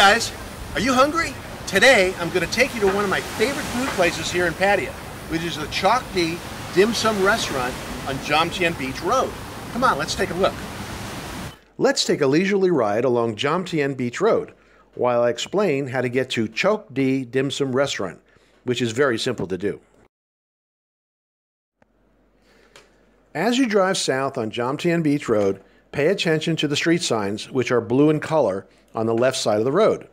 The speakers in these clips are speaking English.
guys, are you hungry? Today I'm going to take you to one of my favorite food places here in Pattaya, which is the ChokDee Dim Sum Restaurant on Jomtien Beach Road. Come on, let's take a look. Let's take a leisurely ride along Jomtien Beach Road while I explain how to get to ChokDee Dim Sum Restaurant, which is very simple to do. As you drive south on Jomtien Beach Road, pay attention to the street signs, which are blue in color on the left side of the road.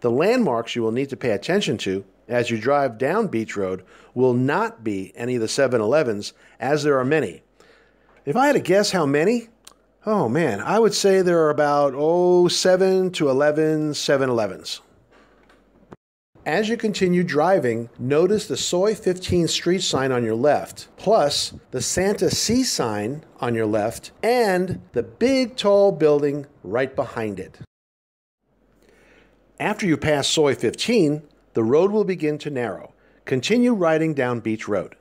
The landmarks you will need to pay attention to as you drive down Beach Road will not be any of the 7-Elevens, as there are many. If I had to guess how many, oh man, I would say there are about 7 to 11 7-Elevens. As you continue driving, notice the Soy 15th Street sign on your left, plus the Santa C sign on your left, and the big tall building right behind it. After you pass Soy 15, the road will begin to narrow. Continue riding down Beach Road.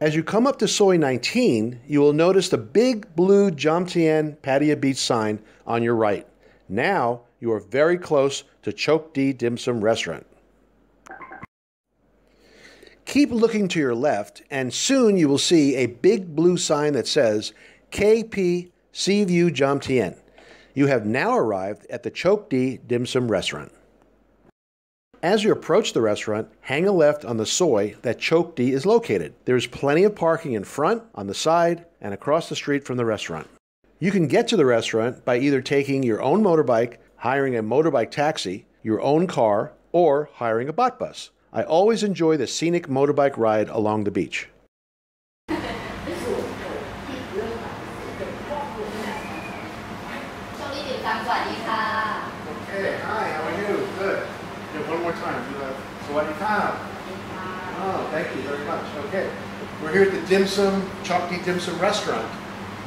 As you come up to Soy 19, you will notice the big blue Jomtien Pattaya Beach sign on your right. Now, you are very close to ChokDee Dim Sum Restaurant. Keep looking to your left, and soon you will see a big blue sign that says KP Seaview Jomtien. You have now arrived at the ChokDee Dim Sum Restaurant. As you approach the restaurant, hang a left on the Soy that ChokDee is located. There is plenty of parking in front, on the side, and across the street from the restaurant. You can get to the restaurant by either taking your own motorbike, hiring a motorbike taxi, your own car, or hiring a bot bus. I always enjoy the scenic motorbike ride along the beach. Hey, hi, how are you? Good. Yeah, one more time. Oh, thank you very much. Okay. We're here at the ChokDee Dim Sum Restaurant.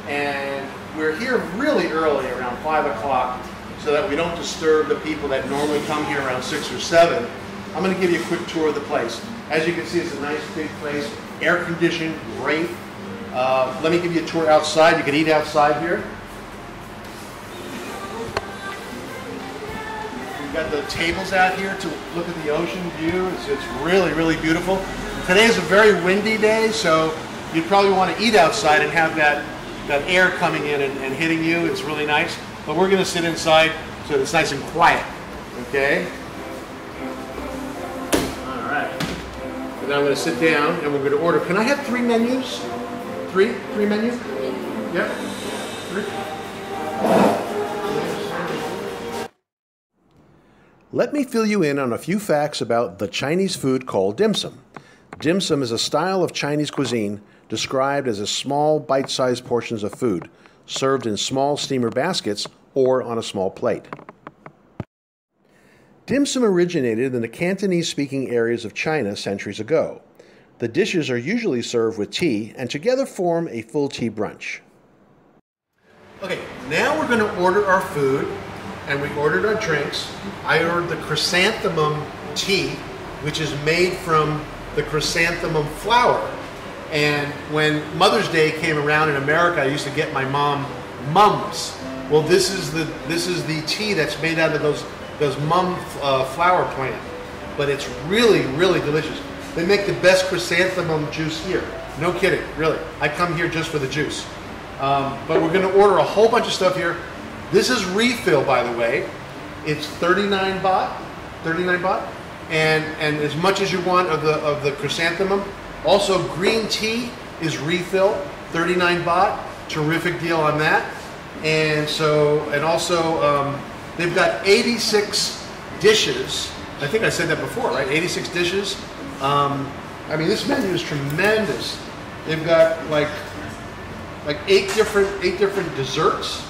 And we're here really early, around 5 o'clock, so that we don't disturb the people that normally come here around 6 or 7. I'm going to give you a quick tour of the place. As you can see, it's a nice big place, air conditioned, great. Let me give you a tour outside. You can eat outside here. We've got the tables out here to look at the ocean view. It's really, really beautiful. Today is a very windy day, so you'd probably want to eat outside and have that air coming in and hitting you. It's really nice. But we're going to sit inside so it's nice and quiet. Okay? All right. And now I'm going to sit down and we're going to order. Can I have 3 menus? 3? 3 menus? Yep. 3. Let me fill you in on a few facts about the Chinese food called dim sum. Dim sum is a style of Chinese cuisine described as a small, bite-sized portions of food, served in small steamer baskets or on a small plate. Dim sum originated in the Cantonese-speaking areas of China centuries ago. The dishes are usually served with tea and together form a full tea brunch. Okay, now we're going to order our food, and we ordered our drinks. I ordered the chrysanthemum tea, which is made from the chrysanthemum flower. And when Mother's Day came around in America, I used to get my mom mums. Well, this is the tea that's made out of those mum flower plant. But it's really, really delicious. They make the best chrysanthemum juice here. No kidding, really. I come here just for the juice. But we're going to order a whole bunch of stuff here. This is refill, by the way. It's 39 baht, 39 baht, and as much as you want of the chrysanthemum. Also, green tea is refill, 39 baht, terrific deal on that. And also, they've got 86 dishes. I think I said that before, right? 86 dishes. I mean, this menu is tremendous. They've got like 8 different desserts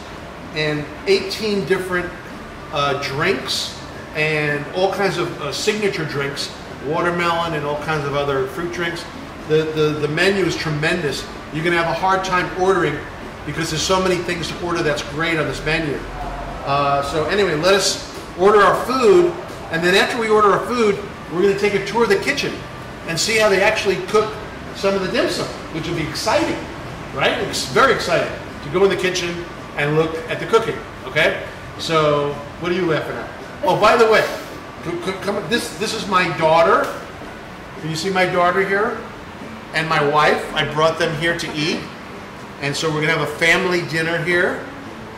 and 18 different drinks and all kinds of signature drinks. Watermelon and all kinds of other fruit drinks. The menu is tremendous. You're going to have a hard time ordering because there's so many things to order that's great on this menu. So anyway, let us order our food, and then after we order our food, we're going to take a tour of the kitchen and see how they actually cook some of the dim sum, which will be exciting, right? It's very exciting to go in the kitchen and look at the cooking, okay? So what are you laughing at? Oh, by the way, come, this is my daughter. Can you see my daughter here? And my wife. I brought them here to eat. And so we're going to have a family dinner here.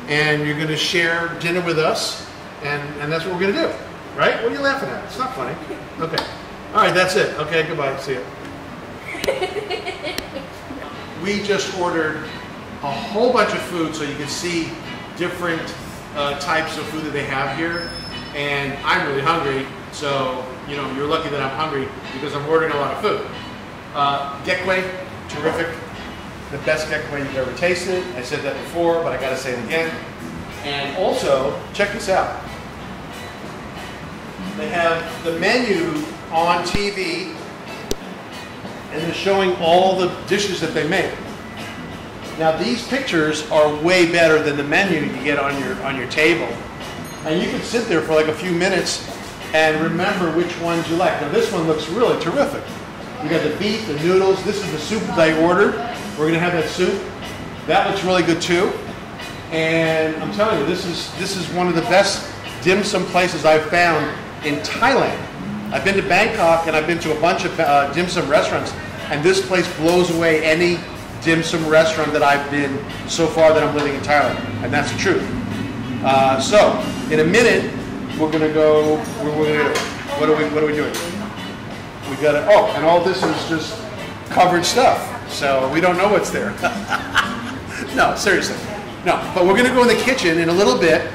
And you're going to share dinner with us. And that's what we're going to do. Right? What are you laughing at? It's not funny. Okay. All right, that's it. Okay, goodbye. See ya. We just ordered a whole bunch of food so you can see different types of food that they have here. And I'm really hungry, so you know, you're lucky that I'm hungry because I'm ordering a lot of food. Gekwe, terrific. The best Gekwe you've ever tasted. I said that before, but I gotta say it again. And also, check this out. They have the menu on TV and they're showing all the dishes that they make. Now these pictures are way better than the menu you get on your table. And you can sit there for like a few minutes and remember which ones you like. Now this one looks really terrific. You got the beef, the noodles. This is the soup that I ordered. We're gonna have that soup. That looks really good too. And I'm telling you, this is one of the best dim sum places I've found in Thailand. I've been to Bangkok and I've been to a bunch of dim sum restaurants, and this place blows away any dim sum restaurant that I've been so far that I'm living in Thailand, and that's the truth. So in a minute we're gonna go. What are we doing? We got to. Oh, and all this is just covered stuff, so we don't know what's there. No, seriously, no. But we're gonna go in the kitchen in a little bit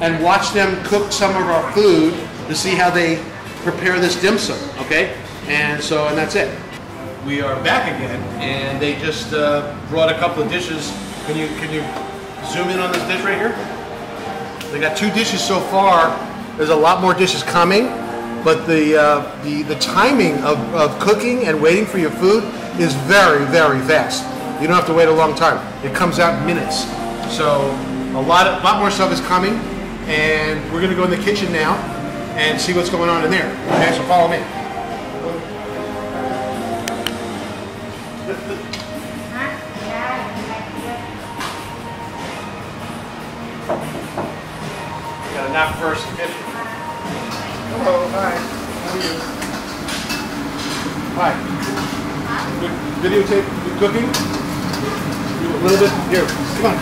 and watch them cook some of our food to see how they prepare this dim sum. Okay, and that's it. We are back again, and they just brought a couple of dishes. Can you zoom in on this dish right here? They got two dishes so far. There's a lot more dishes coming, but the timing of cooking and waiting for your food is very, very fast. You don't have to wait a long time. It comes out in minutes. So a lot more stuff is coming, and we're gonna go in the kitchen now and see what's going on in there. Okay, so follow me. Not first fish. Hello, hi. How are you? Hi. Videotape you cooking? Do a little bit here. Come on.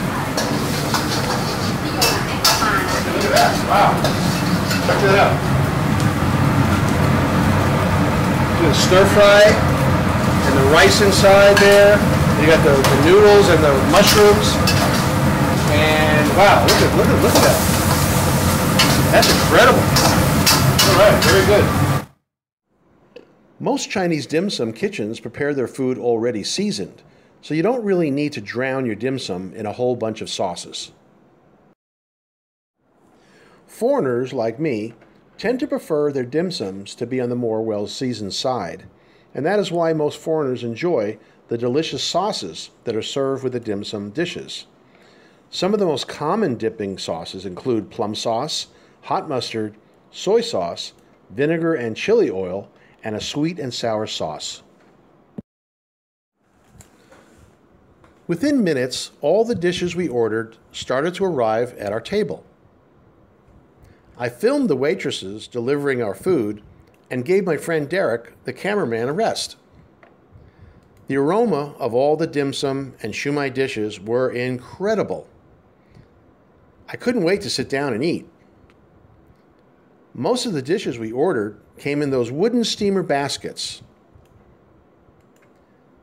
Look at that. Wow. Check that out. Do the stir fry and the rice inside there. You got the noodles and the mushrooms. And wow, look at that. That's incredible. All right, very good. Most Chinese dim sum kitchens prepare their food already seasoned, so you don't really need to drown your dim sum in a whole bunch of sauces. Foreigners, like me, tend to prefer their dim sums to be on the more well-seasoned side, and that is why most foreigners enjoy the delicious sauces that are served with the dim sum dishes. Some of the most common dipping sauces include plum sauce, hot mustard, soy sauce, vinegar and chili oil, and a sweet and sour sauce. Within minutes, all the dishes we ordered started to arrive at our table. I filmed the waitresses delivering our food and gave my friend Derek, the cameraman, a rest. The aroma of all the dim sum and shumai dishes were incredible. I couldn't wait to sit down and eat. Most of the dishes we ordered came in those wooden steamer baskets.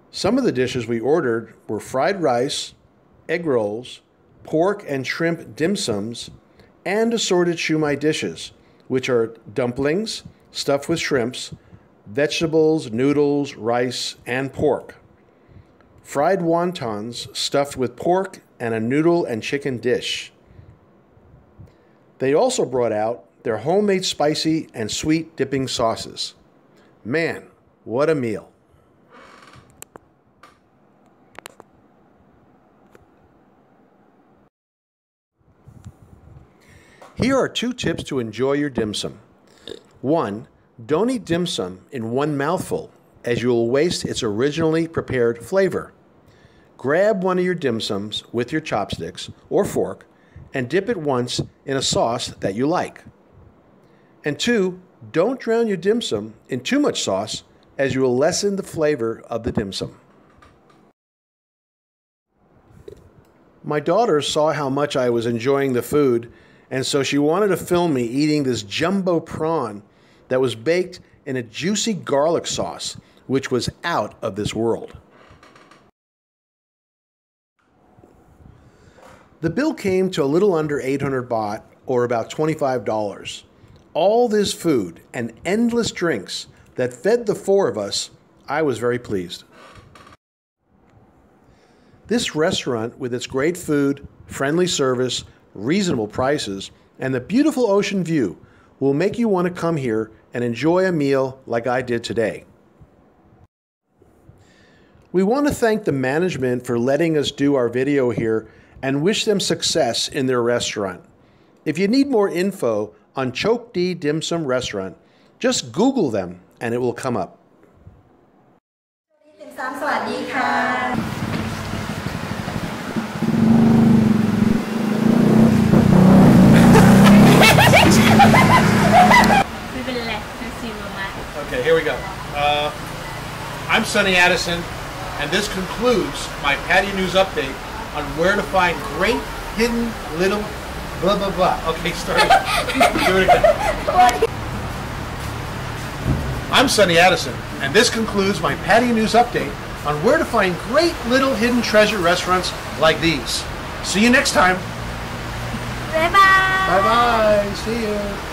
Some of the dishes we ordered were fried rice, egg rolls, pork and shrimp dim sums, and assorted shumai dishes, which are dumplings stuffed with shrimps, vegetables, noodles, rice, and pork. Fried wontons stuffed with pork and a noodle and chicken dish. They also brought out their homemade spicy and sweet dipping sauces. Man, what a meal. Here are two tips to enjoy your dim sum. One, don't eat dim sum in one mouthful, as you will waste its originally prepared flavor. Grab one of your dim sums with your chopsticks or fork and dip it once in a sauce that you like. And 2, don't drown your dim sum in too much sauce, as you will lessen the flavor of the dim sum. My daughter saw how much I was enjoying the food, and so she wanted to film me eating this jumbo prawn that was baked in a juicy garlic sauce, which was out of this world. The bill came to a little under 800 baht, or about $25. All this food and endless drinks that fed the 4 of us, I was very pleased. This restaurant, with its great food, friendly service, reasonable prices, and the beautiful ocean view, will make you want to come here and enjoy a meal like I did today. We want to thank the management for letting us do our video here and wish them success in their restaurant. If you need more info on ChokDee Dim Sum Restaurant, just Google them and it will come up. Okay, here we go. I'm Sonny Addison, and this concludes my Patty News Update on where to find great hidden little blah blah blah. Okay, start it. Do it again. I'm Sonny Addison, and this concludes my Patty News Update on where to find great little hidden treasure restaurants like these. See you next time. Bye bye. Bye bye. See you.